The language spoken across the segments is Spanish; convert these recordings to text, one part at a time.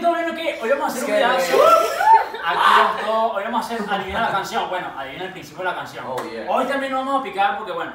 que todo viendo que hoy vamos a hacer un pedazo. Aquí los dos, hoy vamos a hacer adivinar la canción. Bueno, adivina el principio de la canción. Oh, yeah. Hoy también nos vamos a picar porque, bueno,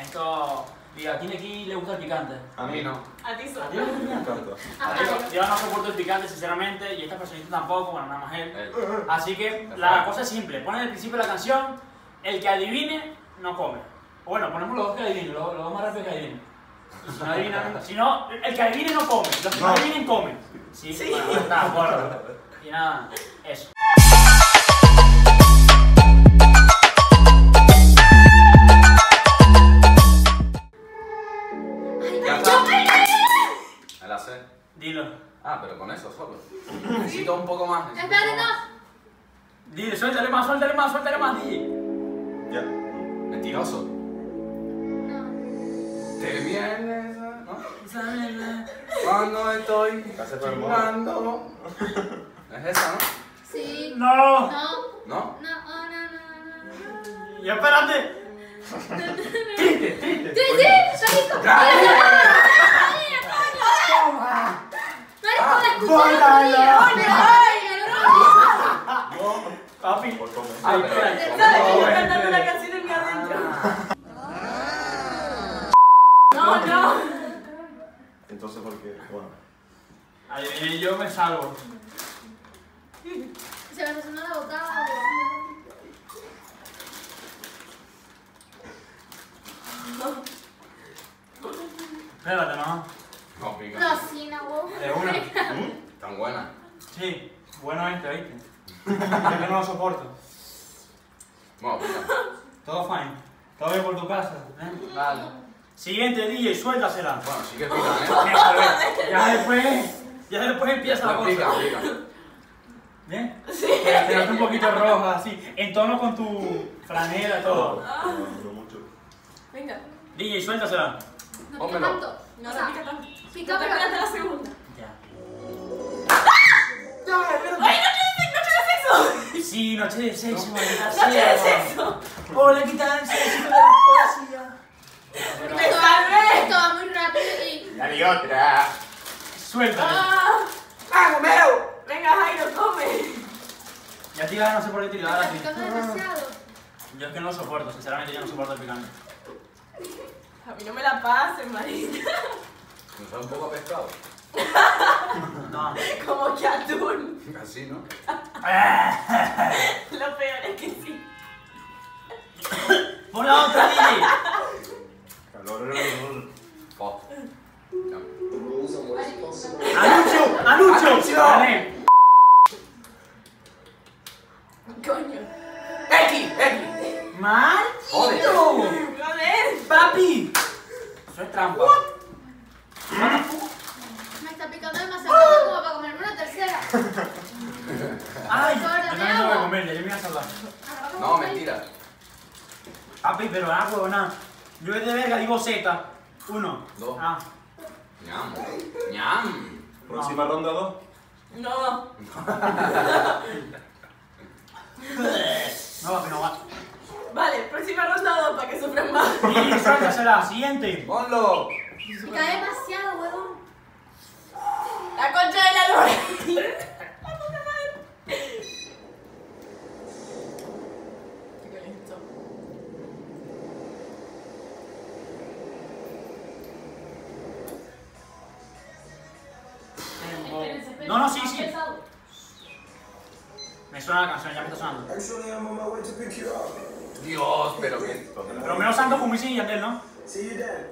esto. Diga, ¿a quién aquí le gusta el picante? A mí no. A ti solo. A ti no me encanta. Yo no soporto el picante, sinceramente, y esta personita tampoco, bueno, nada más él. Así que la cosa es simple: ponen el principio de la canción, el que adivine no come. O bueno, ponemos los dos que adivinen, los dos más rápidos que adivinen. Si no adivinan, si no, el que adivine no come, los que no adivinen comen. Sí, sí. Bueno, nada, bueno. Y nada, eso. Dilo. Ah, pero con eso solo. Necesito un poco más. Espérate, no. Dilo, suéltale más, DJ. Ya. Mentiroso. No. Te vienes, ¿no? Cuando estoy chingando. ¿Es esa, no? Sí. No. No. ¿No? No, no. Ya, espérate. Triste. Papi, por favor. Ay, yo cantando la canción en mi adentro. No, no. Entonces, ¿por qué? Bueno. Ahí yo me salvo. Se me resonó la boca. Espérate, ¿no? No, sí, no, wow. ¿De una? ¿Tan buena? Sí, bueno este, ¿viste? Yo no lo soporto. Bueno, todo fine. Todo bien por tu casa, ¿eh? Vale. Siguiente, DJ, suéltasela. Bueno, sí que pica, ¿eh? Ya después empieza la cosa. Pica. ¿Eh? Sí. Te noto un poquito roja, así, en tono con tu franela y todo. Venga. DJ, suéltasela. No pica tanto. No, no pica tanto. Pica, pero hasta la segunda. Ya. ¡Ay, noche de sexo! Sí, noche de sexo, maldita sea. Hola, ¿qué tal? Soy la poesía. Me salvé. Esto va muy rápido y... Dale otra. Suéltame. ¡Ah, Romeo! Venga, Jairo, come. Ya tirada, no sé por qué tirada. Está picando demasiado. Yo es que no lo soporto, sinceramente yo no soporto el picante. A mí no me la pasen, marita. ¿No sabe un poco a pescado? No. Como que atún. Así, ¿no? Lo peor es que sí. ¡Por la otra, Lili! Calor. ¡Anuncio! ¡Gané! ¡Coño! ¡X! ¡Mal! ¡Joder! ¡Papi! Eso es trampa. Me está picando demasiado como para comerme una tercera. Ay, no voy a comerle, yo me voy a salvar. No, mentira. Papi, pero ah, huevona. Yo es de verga, digo Z. 1, 2. Ah. Ñam. Ñam. Próxima ronda 2. No. No, que no va. Vale, próxima ronda 2 para que sufran más. Y sácasela, siguiente. Ponlo. Pica demasiado, huevón. La concha de la luna. La puta madre. Qué listo. No, sí. Me suena la canción, ya me está sonando. Dios, pero qué. Romeo Santos Fumicín y Yandel, ¿no? Sí, Yandel.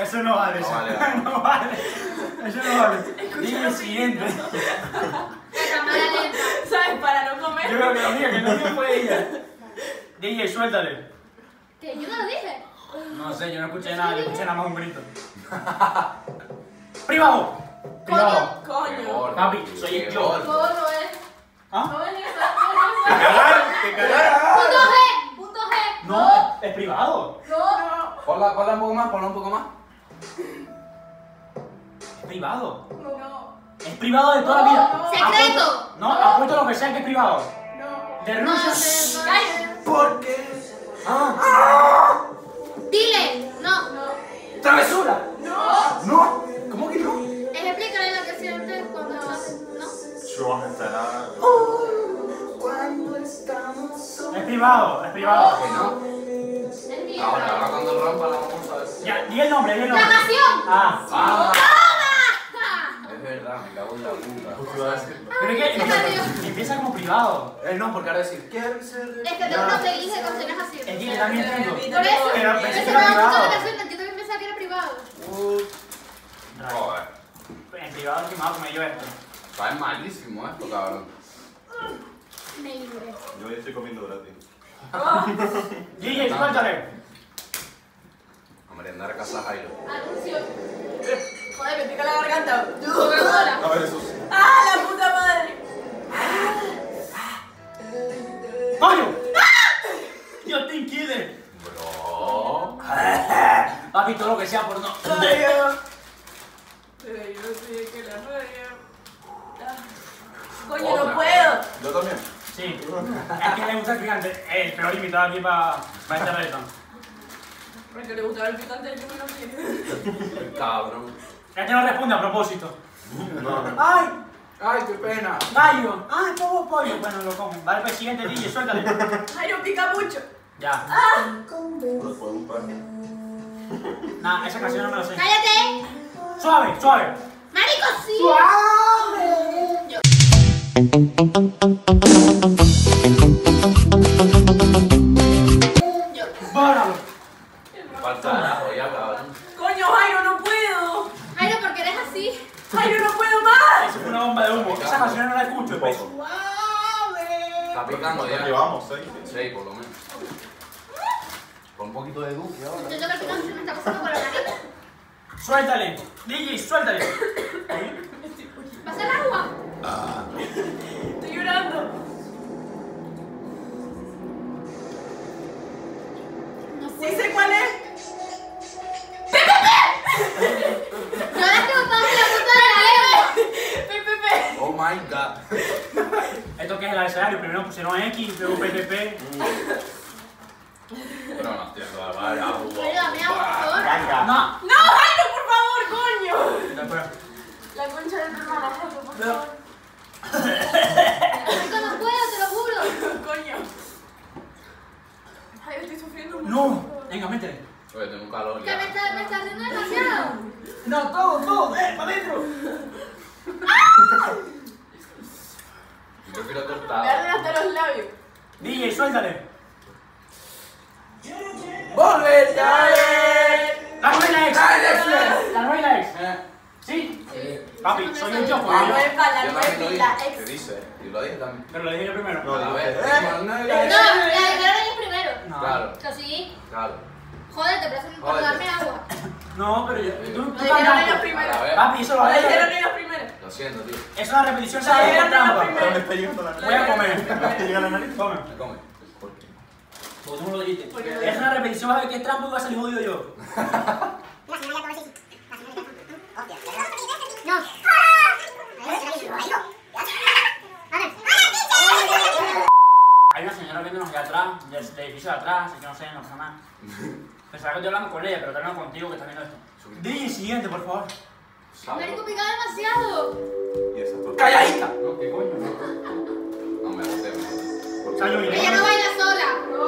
Eso no vale. DJ, suéltale. ¿Qué? ¿Yo no lo dije? No sé, yo no escuché nada, yo escuché nada más un grito. ¡Privado! ¡Coño! Papi, soy el yo. ¡Coño, ¿Ah? ¡Te cagaron! ¡Punto G! ¡No! ¡Es privado! ¡No! Ponla un poco más, privado. No. Es privado de toda la vida. Secreto. No, apuesto lo que sea que es privado. No. De Rusia. ¿Por qué? Ah. Dile. No. No. Travesura. No. No. ¿Cómo que no? Explícale lo que sientes cuando no. Yo estará. Cuando estamos. Es privado. Es privado. No. Ahora cuando rompa la vamos a decir. Ya, di el nombre, di el nombre. ¡La nación! ¡Ah! ¡Toma! Es verdad, me cago en la puta. ¿Por qué va a decirlo? Pero es que empieza como privado. Él no, porque ahora decir, ¿quién es el...? Es que tengo una playlist de canciones así. Es que también tengo. Por eso, pero es que me gusta la canción, yo también pensaba que era privado. Joder. En privado es que me va a comer yo esto. Está malísimo esto, cabrón. Me libre. Yo ya estoy comiendo gratis. Gigi, suéltale. A merendar a casa Jairo. Atención. Joder, me pica la garganta. A ver, eso sí. ¡Ah, la puta madre! ¡Pollo! ¡Yo te inquiere! Bro. Papi, todo lo que sea por no. Pero yo sé que la radio. Coño, no puedo. Yo también. Sí, es que le gusta el picante, el peor invitado aquí para esta reunión. Es que le gustaba el picante, yo me lo quiero. Cabrón. Este no responde a propósito. No. ¡Ay! ¡Ay, qué pena! ¡Gallo! ¡Ay, como pollo! Bueno, lo como. Vale, pues siguiente, DJ, suéltale. ¡Ay, no pica mucho! Ya. ¡Ah! Nah, esa canción no me la sé. ¡Cállate! ¡Suave, suave! ¡Marico, sí! ¡Suave! Yo... ¡Báralo! Falta la joya, cabrón. ¡Coño, Jairo, no puedo! Jairo, ¿por qué eres así? ¡Jairo, no puedo más! Eso fue una bomba de humo. Esa canción no la escucho, pues. ¡Suave! Está picando ya. Llevamos 6 por lo menos. Con un poquito de dulce ahora. Yo creo que la canción me está pasando por la nariz. ¡Suéltale! DJ, suéltale. ¿Pasa el agua? Estoy llorando. ¿Sí sé cuál es? ¡Pepepe! ¡No la tengo para la puta de la lengua! ¡Pepepe! ¡Oh, my God! Esto que es el abecedario, primero pusieron X, luego PPP. Pero no estoy haciendo la mala. ¡No! ¡No, Jairo, por favor, coño! La concha de tu hermana, por favor. No puedo, te lo juro. Coño. Ay, estoy sufriendo mucho. No, venga, métele. Oye, tengo un calor. Que me está haciendo demasiado. No, todo, para adentro. Yo quiero tortada. Dale hasta los labios. DJ, suéltale. ¡Volve, dale! ¡La ruina ex! ¡La ruina ex! ¿Sí? Papi, soy un choco. La nueva, la ex. ¿Qué dice? Yo lo dije también. Pero lo dije yo primero. No, la vez. No, la dije primero. Claro. ¿Lo seguí? Claro. Jódete, pero eso no darme agua. No, pero yo. Lo dijeron ellos primero. Papi, eso lo dije. Lo dijeron ellos primero. Lo siento, tío. Es una repetición, ¿sabes? Voy a comer. Come. ¿Por qué? Porque tú no lo dijiste. Es una repetición, ¿sabes qué trampa? Y va a salir jodido yo. No. Hay una señora viéndonos de atrás, del edificio de atrás, así que no sé, no pasa nada. Pensaba que estoy hablando con ella, pero estoy hablando contigo que está viendo esto. Dile el siguiente, por favor. Marico, picaba demasiado. ¡Calladita! No, ¿qué coño? No me lo sé. Ella no baila sola. No.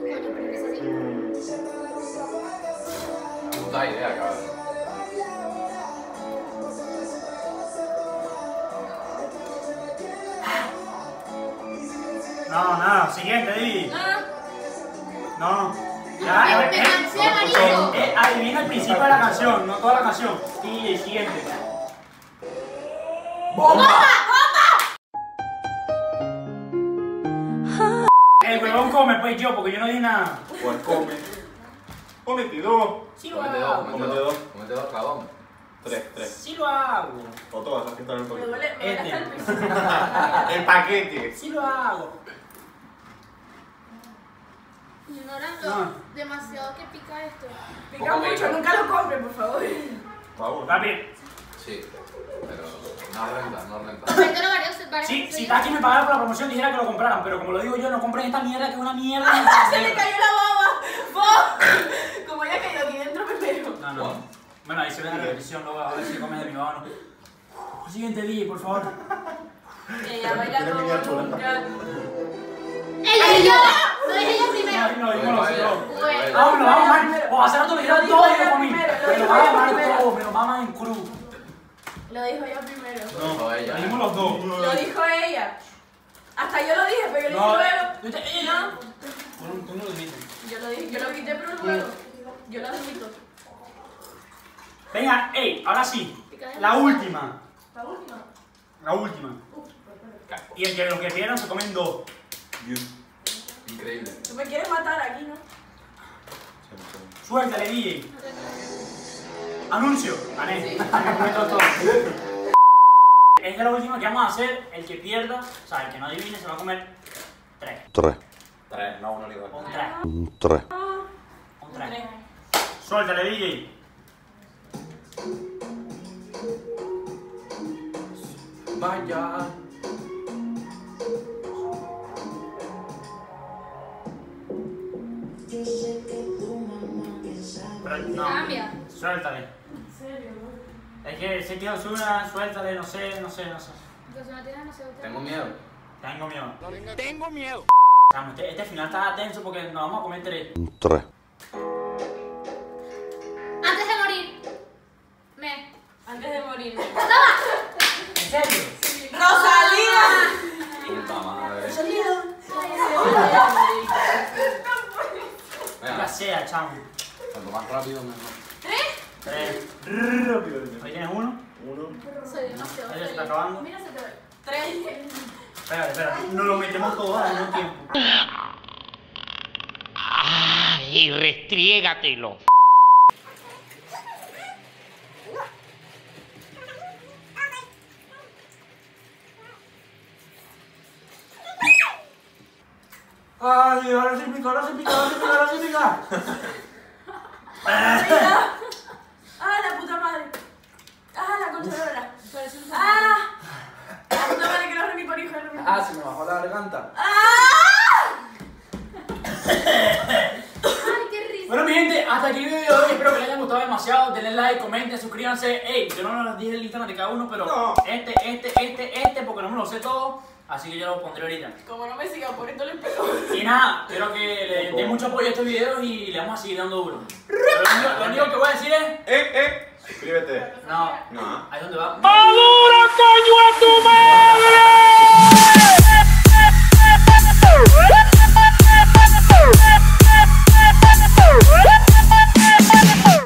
Coño, pero es así. Puta idea, cabrón. No, nada, siguiente, Didi. No. Ya, adivina el principio de la canción, no toda la canción. Y el siguiente. ¡Bomba! ¡Bomba! El huevón come, pues yo, porque yo no dije nada. ¿Cuál come? Comete dos. Sí lo hago. Comete dos, cabrón. 3. Sí lo hago. O todas las que están en el paquete. El paquete. Sí lo hago. Ignorando demasiado que pica esto. Pica mucho, nunca lo compren, por favor. Papi, Sí, pero no renta. ¿Cuánto lo varía usted? Sí, si Paqui me pagara por la promoción dijera que lo compraran, pero como lo digo yo, no compren esta mierda que es una mierda. ¡Se me cayó la baba! Como ya cayó aquí dentro primero. No, no. Bueno, ahí se ve la repetición, luego a ver si comes de mi baba o no. Siguiente DJ, por favor. Ella baila como nunca. ¡Ella y yo! ¡Lo dije yo primero! No, yo no lo sé. Vámonos, vamos, o hacer otro video todo y lo comí. Me lo van a mamar todo, me lo maman en cru. Lo dijo yo primero. No, ella. Lo dijimos los dos. Lo dijo ella. Hasta yo lo dije, pero yo lo dije primero. No. Tú no lo dijiste. Yo lo dije, yo lo quité primero luego. Yo lo admito. Venga, ey, ahora sí. La última. La última. La última. Y el que los que vieron se comen dos. Increíble. Tú me quieres matar aquí, ¿no? Suéltale, DJ. Anuncio, gané. Sí. Es de lo último que vamos a hacer. El que pierda, o sea, el que no adivine, se va a comer tres. No, uno le igual. Un tres. Suéltale, DJ. Vaya. No. Cambia. Suéltale. ¿En serio? Es que si quieres una, suéltale, no sé. Entonces no tienes, no sé. Tengo miedo. Este final está tenso porque nos vamos a comer tres. Antes de morir. ¡Toma! ¿En serio? Sí. ¡Rosalía! ¡Puta madre! ¡Rosalía! ¡La sea, chamo! Cuanto más rápido, mejor. ¿Tres? Rápido. Ahí tienes uno. Soy demasiado. Ahí se está acabando. Mira, se te ve. Tres. Espérate. Nos lo metemos todos al mismo tiempo. ¡Ay, restriégatelo! ¡Ay, ahora se pica! ¡Ah, la puta madre! ¡Ah, la consoladora! ¡Ah! ¡La puta madre que no es mi por hijo! ¡Ah, se me bajó la garganta! ¡Ah! ¡Ay, qué risa! Bueno, mi gente, hasta aquí el video de hoy. Espero que les haya gustado demasiado. Denle like, comenten, suscríbanse. Ey, yo no les dije el Instagram de cada uno, pero no. Este, porque no me lo sé todo. Así que yo lo pondré ahorita. Como no me sigan poniéndole el pelo. Y nada, espero que le den mucho apoyo a estos videos y le vamos a seguir dando duro. Pero lo único que voy a decir es...